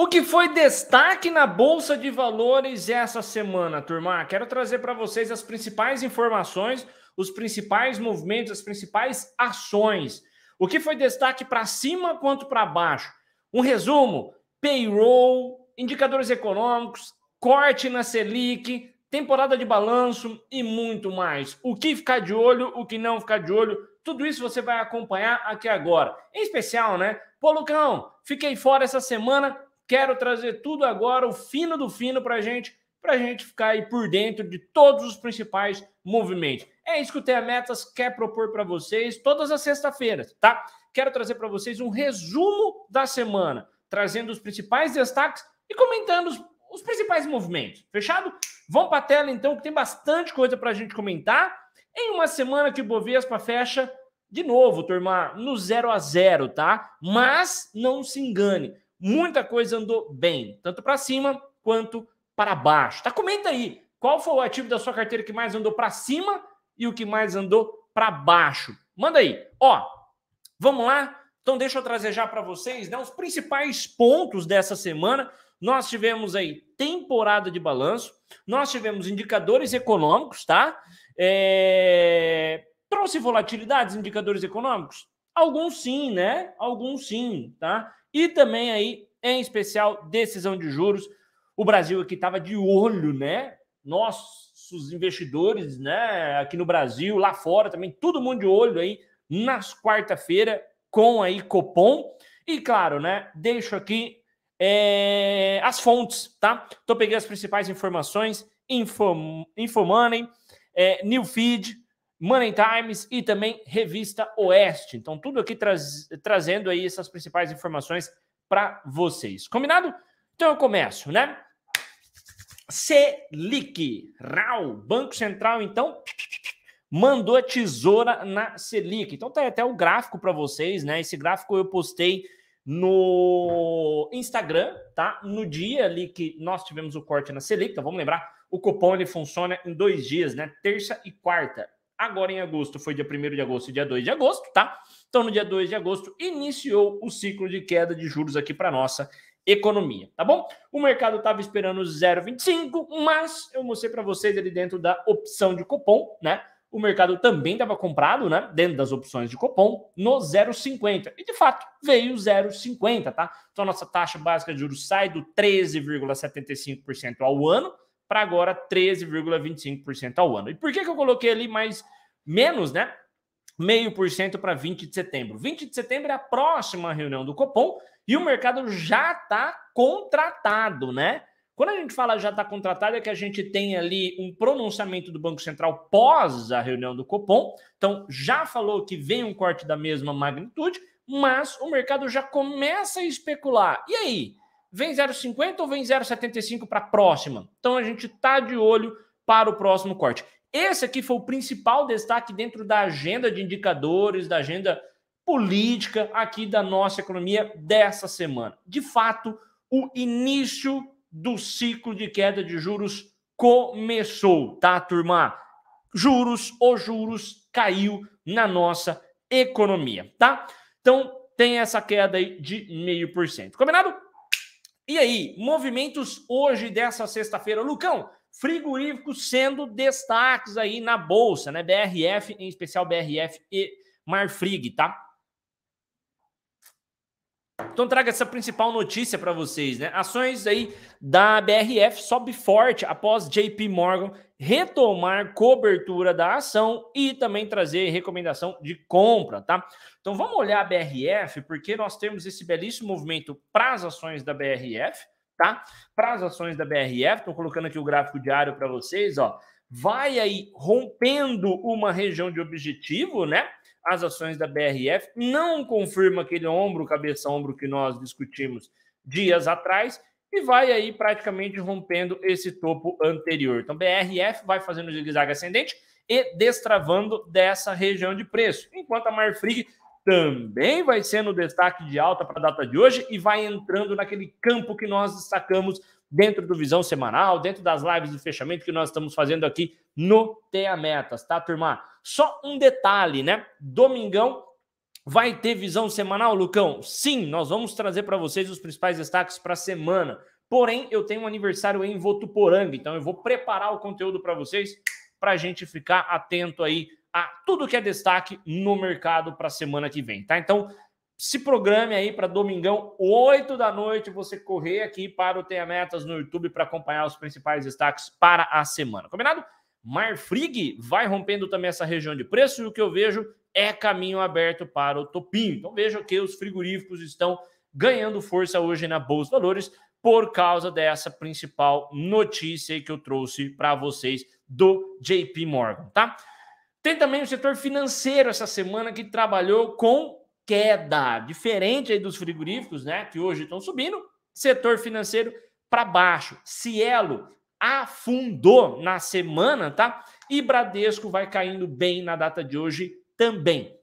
O que foi destaque na Bolsa de Valores essa semana, turma? Quero trazer para vocês as principais informações, os principais movimentos, as principais ações. O que foi destaque para cima quanto para baixo? Um resumo: payroll, indicadores econômicos, corte na Selic, temporada de balanço e muito mais. O que ficar de olho, o que não ficar de olho, tudo isso você vai acompanhar aqui agora. Em especial, né? Pô, Lucão, fiquei fora essa semana. Quero trazer tudo agora, o fino do fino, para a gente ficar aí por dentro de todos os principais movimentos. É isso que o Tenha Metas quer propor para vocês todas as sextas-feiras, tá? Quero trazer para vocês um resumo da semana, trazendo os principais destaques e comentando os principais movimentos. Fechado? Vamos para a tela, então, que tem bastante coisa para a gente comentar. Em uma semana que o Ibovespa fecha de novo, turma, no 0 a 0, tá? Mas não se engane. Muita coisa andou bem, tanto para cima quanto para baixo. Tá? Comenta aí, qual foi o ativo da sua carteira que mais andou para cima e o que mais andou para baixo? Manda aí. Ó, vamos lá? Então deixa eu trazer já para vocês, né, os principais pontos dessa semana. Nós tivemos aí temporada de balanço, nós tivemos indicadores econômicos, tá? Trouxe volatilidades, indicadores econômicos? Alguns sim, né? Alguns sim, tá? E também aí, em especial, decisão de juros. O Brasil aqui estava de olho, né? Nossos investidores, né? Aqui no Brasil, lá fora também, todo mundo de olho aí nas quarta-feira com aí Copom. E claro, né? Deixo aqui as fontes, tá? Então peguei as principais informações, InfoMoney, New Feed, Money Times e também Revista Oeste. Então, tudo aqui trazendo aí essas principais informações para vocês. Combinado? Então, eu começo, né? Selic. Rau. Banco Central, então, mandou a tesoura na Selic. Então, tá até o gráfico para vocês, né? Esse gráfico eu postei no Instagram, tá? No dia ali que nós tivemos o corte na Selic. Então, vamos lembrar, o Copom ele funciona em 2 dias, né? Terça e quarta. Agora em agosto foi dia 1º de agosto e dia 2 de agosto, tá? Então no dia 2 de agosto iniciou o ciclo de queda de juros aqui para nossa economia, tá bom? O mercado estava esperando 0,25, mas eu mostrei para vocês ali dentro da opção de Copom, né? O mercado também estava comprado, né? Dentro das opções de Copom no 0,50 e de fato veio 0,50, tá? Então a nossa taxa básica de juros sai do 13,75% ao ano para agora 13,25% ao ano. E por que eu coloquei ali menos, né? 0,5% para 20 de setembro? 20 de setembro é a próxima reunião do Copom e o mercado já está contratado, né? Quando a gente fala já está contratado é que a gente tem ali um pronunciamento do Banco Central pós a reunião do Copom. Então já falou que vem um corte da mesma magnitude, mas o mercado já começa a especular. E aí? Vem 0,50 ou vem 0,75 para a próxima? Então, a gente está de olho para o próximo corte. Esse aqui foi o principal destaque dentro da agenda de indicadores, da agenda política aqui da nossa economia dessa semana. De fato, o início do ciclo de queda de juros começou, tá, turma? Os juros caiu na nossa economia, tá? Então, tem essa queda aí de 0,5%. Combinado? E aí, movimentos hoje dessa sexta-feira. Lucão, frigoríficos sendo destaques aí na Bolsa, né? BRF, em especial BRF e Marfrig, tá? Então trago essa principal notícia para vocês, né? Ações aí da BRF sobe forte após JP Morgan retomar cobertura da ação e também trazer recomendação de compra, tá? Então vamos olhar a BRF, porque nós temos esse belíssimo movimento para as ações da BRF, tá? Para as ações da BRF, estou colocando aqui o gráfico diário para vocês, ó. Vai aí rompendo uma região de objetivo, né? As ações da BRF não confirma aquele cabeça-ombro que nós discutimos dias atrás e vai aí praticamente rompendo esse topo anterior. Então, BRF vai fazendo zigue-zague ascendente e destravando dessa região de preço, enquanto a Marfrig também vai sendo destaque de alta para a data de hoje e vai entrando naquele campo que nós destacamos dentro do Visão Semanal, dentro das lives de fechamento que nós estamos fazendo aqui no Tenha Metas, tá, turma? Só um detalhe, né? Domingão Vai ter visão semanal, Lucão? Sim, nós vamos trazer para vocês os principais destaques para a semana. Porém, eu tenho um aniversário em Votuporanga, então eu vou preparar o conteúdo para vocês para a gente ficar atento aí a tudo que é destaque no mercado para a semana que vem, tá? Então, se programe aí para domingão, 8 da noite, você correr aqui para o Tenha Metas no YouTube para acompanhar os principais destaques para a semana, combinado? Marfrig vai rompendo também essa região de preço e o que eu vejo é caminho aberto para o topinho. Então vejam que os frigoríficos estão ganhando força hoje na Bolsa de Valores por causa dessa principal notícia que eu trouxe para vocês do JP Morgan, tá? Tem também o setor financeiro essa semana que trabalhou com queda, diferente aí dos frigoríficos, né, que hoje estão subindo, setor financeiro para baixo. Cielo afundou na semana, tá? E Bradesco vai caindo bem na data de hoje também.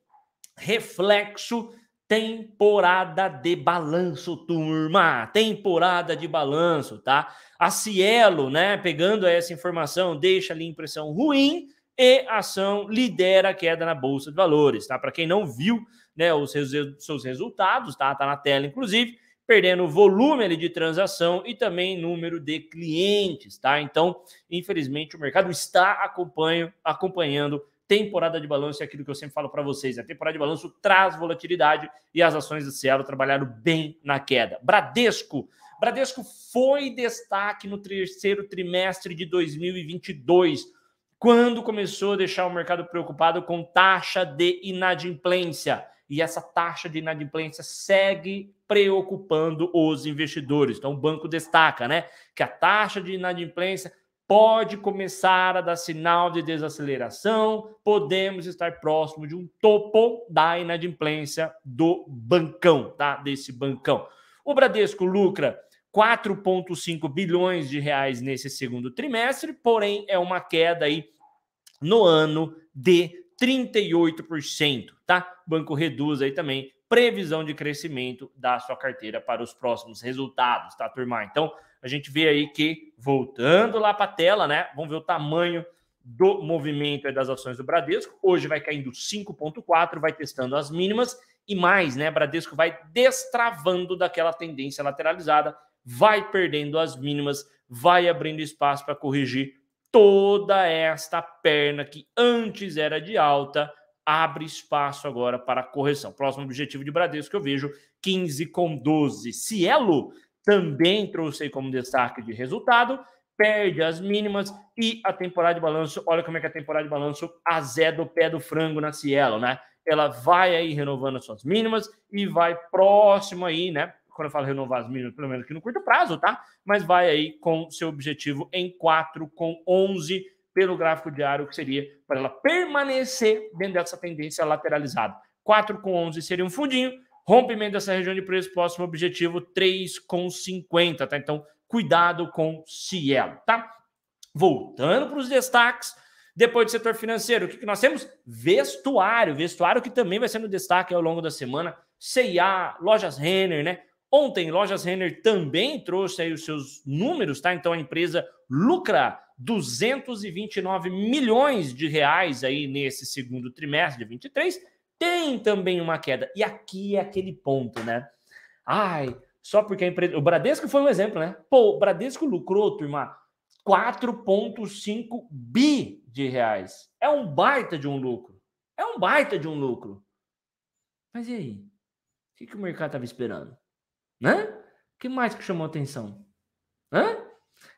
Reflexo, temporada de balanço, turma. Temporada de balanço, tá? A Cielo, né, pegando essa informação, deixa ali impressão ruim e a ação lidera a queda na Bolsa de Valores, tá? Para quem não viu, né, os seus resultados, tá? Tá na tela, inclusive, perdendo volume ali de transação e também número de clientes, tá? Então, infelizmente, o mercado está acompanhando temporada de balanço, é aquilo que eu sempre falo para vocês, né? A temporada de balanço traz volatilidade e as ações da Cielo trabalharam bem na queda. Bradesco foi destaque no terceiro trimestre de 2022, quando começou a deixar o mercado preocupado com taxa de inadimplência. E essa taxa de inadimplência segue preocupando os investidores. Então, o banco destaca, né, que a taxa de inadimplência pode começar a dar sinal de desaceleração, podemos estar próximo de um topo da inadimplência do bancão, tá? Desse bancão. O Bradesco lucra 4,5 bilhões de reais nesse segundo trimestre, porém é uma queda aí no ano de 38%, tá? O banco reduz aí também previsão de crescimento da sua carteira para os próximos resultados, tá, turma? Então, a gente vê aí que, voltando lá para a tela, né? Vamos ver o tamanho do movimento das ações do Bradesco. Hoje vai caindo 5,4, vai testando as mínimas e mais, né? Bradesco vai destravando daquela tendência lateralizada, vai perdendo as mínimas, vai abrindo espaço para corrigir toda esta perna que antes era de alta, abre espaço agora para correção. Próximo objetivo de Bradesco que eu vejo, 15,12. Cielo também trouxe como destaque de resultado, perde as mínimas e a temporada de balanço, olha como é que a temporada de balanço azeda o pé do frango na Cielo, né? Ela vai aí renovando as suas mínimas e vai próximo aí, né? Quando eu falo renovar as mínimas, pelo menos aqui no curto prazo, tá? Mas vai aí com seu objetivo em 4,11 pelo gráfico diário, que seria para ela permanecer dentro dessa tendência lateralizada. 4,11 seria um fundinho, rompimento dessa região de preço, próximo objetivo 3,50, tá? Então, cuidado com Cielo, tá? Voltando para os destaques, depois do setor financeiro, o que nós temos? Vestuário, vestuário que também vai sendo destaque ao longo da semana, C&A, Lojas Renner, né? Ontem, Lojas Renner também trouxe aí os seus números, tá? Então, a empresa lucra 229 milhões de reais aí nesse segundo trimestre de 23. Tem também uma queda. E aqui é aquele ponto, né? Ai, só porque a empresa... O Bradesco foi um exemplo, né? Pô, o Bradesco lucrou, turma, 4,5 bi de reais. É um baita de um lucro. É um baita de um lucro. Mas e aí? O que o mercado estava esperando? Né? O que mais que chamou atenção? Hã?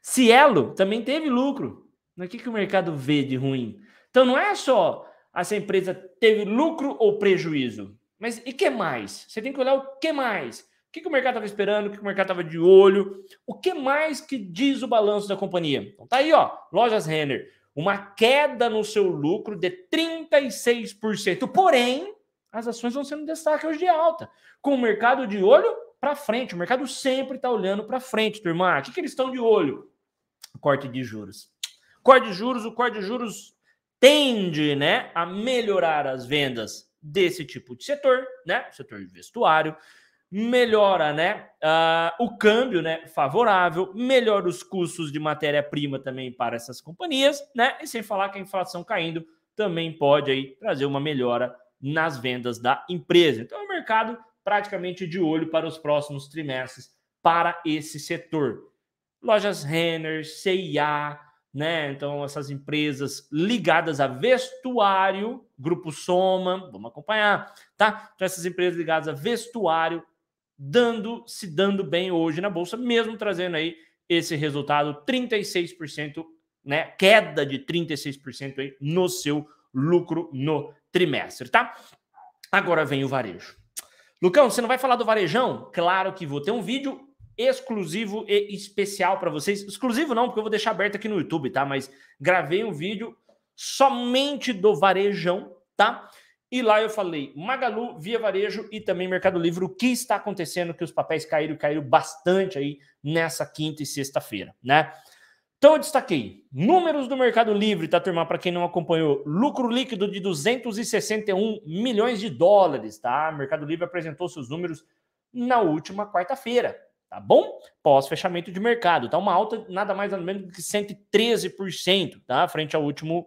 Cielo também teve lucro. Mas o que o mercado vê de ruim? Então não é só essa empresa teve lucro ou prejuízo. Mas e que mais? Você tem que olhar o que mais. O que o mercado estava esperando? O que o mercado estava de olho? O que mais que diz o balanço da companhia? Então tá aí, ó. Lojas Renner. Uma queda no seu lucro de 36%. Porém, as ações vão sendo destaque hoje de alta. Com o mercado de olho para frente. O mercado sempre está olhando para frente, turma. O que eles estão de olho? Corte de juros. O corte de juros tende, né, a melhorar as vendas desse tipo de setor, né? Setor de vestuário. Melhora, né, o câmbio, né, favorável. Melhora os custos de matéria-prima também para essas companhias, né? E sem falar que a inflação caindo também pode aí trazer uma melhora nas vendas da empresa. Então, é um mercado praticamente de olho para os próximos trimestres para esse setor. Lojas Renner, C&A, né? Então, essas empresas ligadas a vestuário, Grupo Soma, vamos acompanhar, tá? Então, essas empresas ligadas a vestuário se dando bem hoje na Bolsa, mesmo trazendo aí esse resultado, 36%, né? Queda de 36% aí no seu lucro no trimestre, tá? Agora vem o varejo. Lucão, você não vai falar do varejão? Claro que vou ter um vídeo exclusivo e especial para vocês. Exclusivo não, porque eu vou deixar aberto aqui no YouTube, tá? Mas gravei um vídeo somente do varejão, tá? E lá eu falei Magalu, Via Varejo e também Mercado Livre, o que está acontecendo, que os papéis caíram bastante aí nessa quinta e sexta-feira, né? Então eu destaquei números do Mercado Livre, tá, turma? Para quem não acompanhou, lucro líquido de 261 milhões de dólares, tá? Mercado Livre apresentou seus números na última quarta-feira, tá bom? Pós-fechamento de mercado, tá? Uma alta nada mais nada menos que 113%, tá? Frente ao último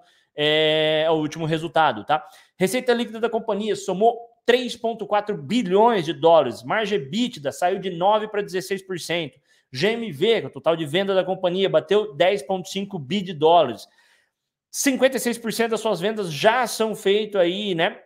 resultado, tá? Receita líquida da companhia somou 3,4 bilhões de dólares. Margem EBITDA saiu de 9% para 16%. GMV, o total de venda da companhia, bateu 10,5 bi de dólares. 56% das suas vendas já são feitas aí, né?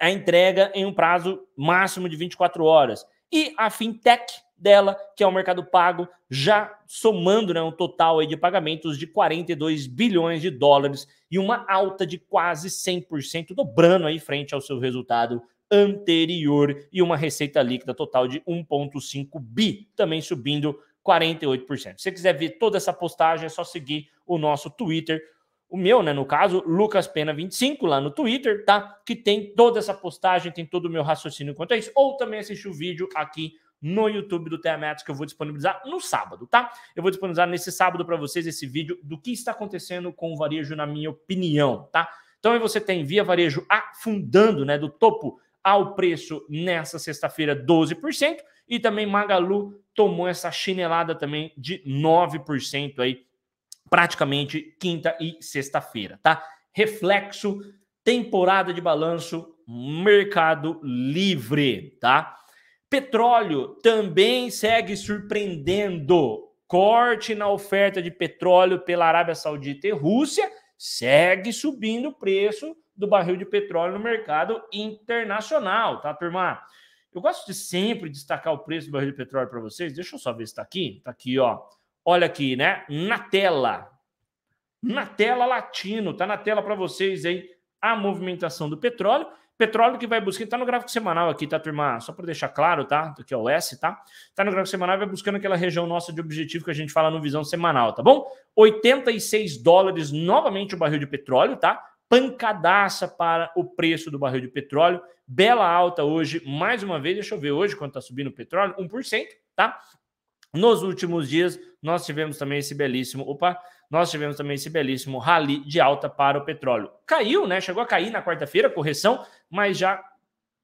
A entrega em um prazo máximo de 24 horas. E a fintech dela, que é o Mercado Pago, já somando, né, um total aí de pagamentos de 42 bilhões de dólares e uma alta de quase 100%, dobrando aí frente ao seu resultado anterior, e uma receita líquida total de 1,5 bi, também subindo 48%. Se você quiser ver toda essa postagem, é só seguir o nosso Twitter, o meu, né, no caso, LucasPena25, lá no Twitter, tá? Que tem toda essa postagem, tem todo o meu raciocínio quanto a isso, ou também assistir o vídeo aqui no YouTube do Tenha Metas, que eu vou disponibilizar no sábado, tá? Eu vou disponibilizar nesse sábado para vocês esse vídeo do que está acontecendo com o varejo, na minha opinião, tá? Então aí você tem Via Varejo afundando, né, do topo ao preço nessa sexta-feira, 12%, e também Magalu tomou essa chinelada também de 9% aí, praticamente quinta e sexta-feira, tá? Reflexo, temporada de balanço, Mercado Livre, tá? Petróleo também segue surpreendendo. Corte na oferta de petróleo pela Arábia Saudita e Rússia segue subindo o preço do barril de petróleo no mercado internacional, tá, turma? Eu gosto de sempre destacar o preço do barril de petróleo para vocês. Deixa eu só ver se tá aqui. Tá aqui, ó. Olha aqui, né? Na tela latino. Tá na tela para vocês aí a movimentação do petróleo. Petróleo que vai buscando, tá no gráfico semanal aqui, tá, turma? Só para deixar claro, tá? Aqui é o S, tá? Tá no gráfico semanal, vai buscando aquela região nossa de objetivo que a gente fala no Visão Semanal, tá bom? 86 dólares novamente o barril de petróleo, tá? Pancadaça para o preço do barril de petróleo. Bela alta hoje, mais uma vez. Deixa eu ver hoje quanto tá subindo o petróleo, 1%, tá? Nos últimos dias, nós tivemos também esse belíssimo... Nós tivemos também esse belíssimo rally de alta para o petróleo. Caiu, né? Chegou a cair na quarta-feira, correção, mas já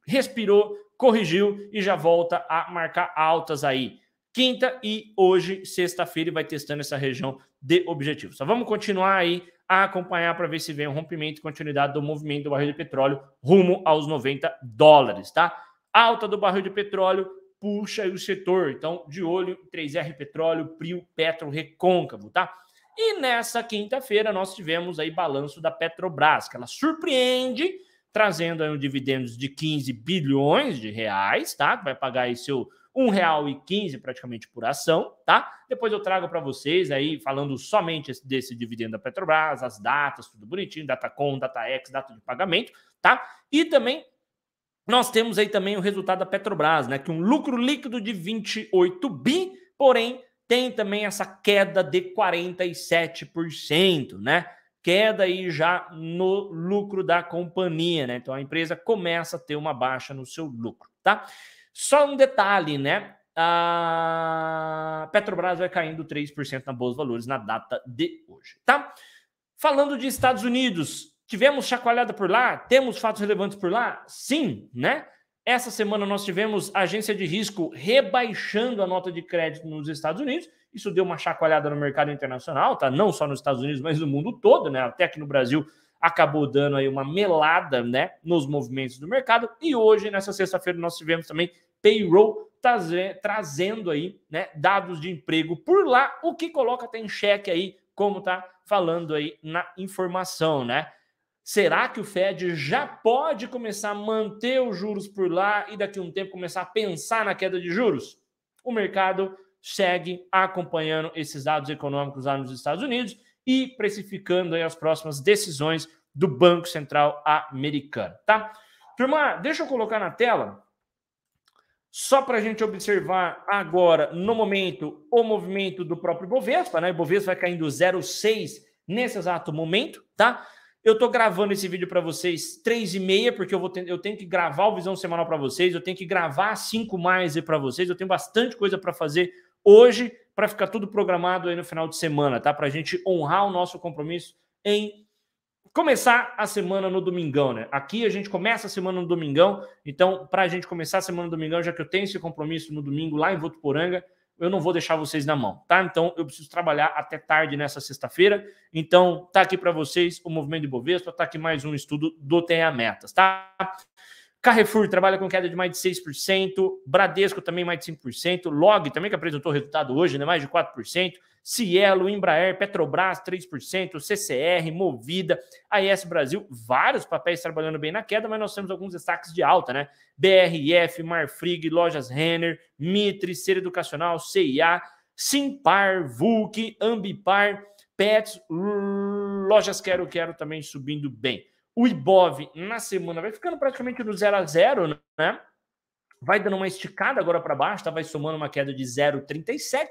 respirou, corrigiu e já volta a marcar altas aí. Quinta e hoje, sexta-feira, e vai testando essa região de objetivo. Só vamos continuar aí a acompanhar para ver se vem um rompimento e continuidade do movimento do barril de petróleo rumo aos 90 dólares, tá? Alta do barril de petróleo puxa aí o setor. Então, de olho, 3R Petróleo, Prio, Petro Recôncavo, tá? E nessa quinta-feira nós tivemos aí balanço da Petrobras, que ela surpreende, trazendo aí um dividendo de 15 bilhões de reais, tá? Vai pagar aí seu R$ 1,15 praticamente por ação, tá? Depois eu trago para vocês aí, falando somente desse dividendo da Petrobras, as datas, tudo bonitinho, data com, data ex, data de pagamento, tá? E também nós temos aí também o resultado da Petrobras, né? Que um lucro líquido de 28 bi, porém... tem também essa queda de 47%, né? Queda aí já no lucro da companhia, né? Então a empresa começa a ter uma baixa no seu lucro, tá? Só um detalhe, né? A Petrobras vai caindo 3% na Bolsa de Valores na data de hoje, tá? Falando de Estados Unidos, tivemos chacoalhada por lá? Temos fatos relevantes por lá? Sim, né? Essa semana nós tivemos a agência de risco rebaixando a nota de crédito nos Estados Unidos. Isso deu uma chacoalhada no mercado internacional, tá? Não só nos Estados Unidos, mas no mundo todo, né? Até aqui no Brasil acabou dando aí uma melada, né, nos movimentos do mercado. E hoje, nessa sexta-feira, nós tivemos também payroll trazendo aí, né, dados de emprego por lá, o que coloca até em xeque aí, como tá falando aí na informação, né? Será que o Fed já pode começar a manter os juros por lá e daqui a um tempo começar a pensar na queda de juros? O mercado segue acompanhando esses dados econômicos lá nos Estados Unidos e precificando aí as próximas decisões do Banco Central americano, tá? Turma, deixa eu colocar na tela, só para a gente observar agora, no momento, o movimento do próprio Ibovespa, né? Ibovespa vai caindo 0,6 nesse exato momento, tá? Eu tô gravando esse vídeo para vocês 3h30, porque eu tenho que gravar o Visão Semanal para vocês, eu tenho que gravar 5 mais para vocês, eu tenho bastante coisa para fazer hoje, para ficar tudo programado aí no final de semana, tá? Para a gente honrar o nosso compromisso em começar a semana no domingão, né? Aqui a gente começa a semana no domingão, então para a gente começar a semana no domingão, já que eu tenho esse compromisso no domingo lá em Votuporanga, eu não vou deixar vocês na mão, tá? Então, eu preciso trabalhar até tarde nessa sexta-feira. Então, tá aqui para vocês o movimento de Ibovespa, tá aqui mais um estudo do Tenha Metas, tá? Carrefour trabalha com queda de mais de 6%, Bradesco também mais de 5%, Log também que apresentou resultado hoje, né? Mais de 4%, Cielo, Embraer, Petrobras 3%, CCR, Movida, AES Brasil, vários papéis trabalhando bem na queda, mas nós temos alguns destaques de alta, né? BRF, Marfrig, Lojas Renner, Mitre, Ser Educacional, C&A, Simpar, Vulc, Ambipar, Pets, Lojas Quero também subindo bem. O Ibov na semana vai ficando praticamente do 0 a 0, né? Vai dando uma esticada agora para baixo, tá? Vai somando uma queda de 0,37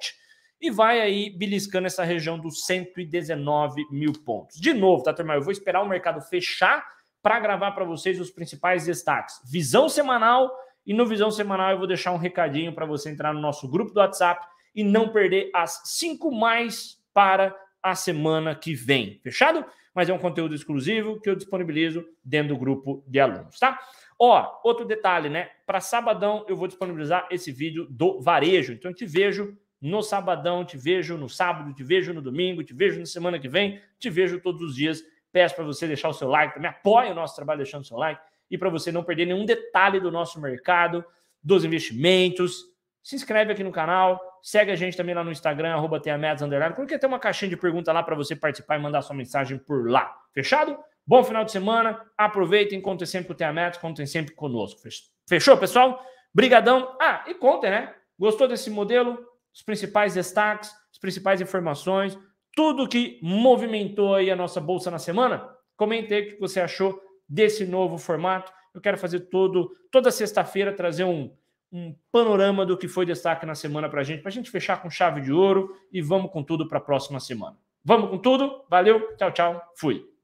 e vai aí beliscando essa região dos 119 mil pontos. De novo, tá, turma? Eu vou esperar o mercado fechar para gravar para vocês os principais destaques. Visão semanal, e no Visão Semanal eu vou deixar um recadinho para você entrar no nosso grupo do WhatsApp e não perder as 5 mais para a semana que vem. Fechado? Mas é um conteúdo exclusivo que eu disponibilizo dentro do grupo de alunos, tá? Ó, outro detalhe, né? Para sabadão eu vou disponibilizar esse vídeo do varejo. Então eu te vejo no sabadão, te vejo no sábado, te vejo no domingo, te vejo na semana que vem, te vejo todos os dias. Peço para você deixar o seu like, também apoia o nosso trabalho deixando o seu like e para você não perder nenhum detalhe do nosso mercado, dos investimentos. Se inscreve aqui no canal, segue a gente também lá no Instagram, @tenhametas, porque tem uma caixinha de pergunta lá para você participar e mandar sua mensagem por lá. Fechado? Bom final de semana, aproveitem, contem sempre com o Tenha Metas, contem sempre conosco. Fechou, pessoal? Brigadão. Ah, e contem, né? Gostou desse modelo? Os principais destaques, as principais informações, tudo que movimentou aí a nossa bolsa na semana? Comente aí o que você achou desse novo formato. Eu quero fazer toda sexta-feira, trazer um panorama do que foi destaque na semana para a gente fechar com chave de ouro e vamos com tudo para a próxima semana. Vamos com tudo, valeu, tchau, tchau, fui.